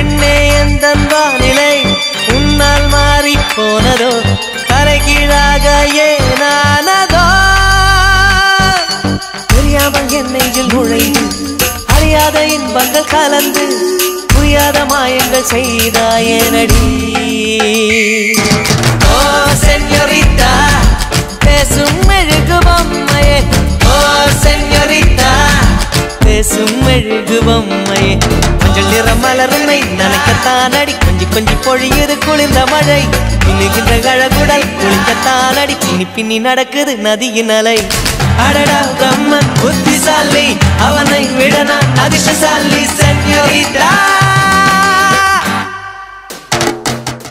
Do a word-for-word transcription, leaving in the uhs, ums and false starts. பெண்ணே எந்தன் வானிலை உன்னால் மாறி போனதோ தலைகீழாக ஏனானதோ தெரியாமல் என்னையில் நுழைந்து அறியாத இன்பங்கள் கலந்து புரியாத மாயங்கள் செய்தாயேனடி ஓ சென்யோரிட்டா பேசும் மெழுகு பொம்மையே ஓ சென்யோரிட்டா பேசும் மெழுகு பொம்மையே மஞ்சள் நிற மலருமை நனைக்கத்தான் அடி கொஞ்சி கொஞ்சி பொழியுது குளிர்ந்த மழை பின்னுகின்ற கழகுடல் குளிக்கத்தான் அடி பின்னி பின்னி நடக்குது நதியின் அலை அடடா பிரம்மன் புத்திசாலி அவனை விட நான் அதிர்ஷ்டசாலி சென்யோரிட்டா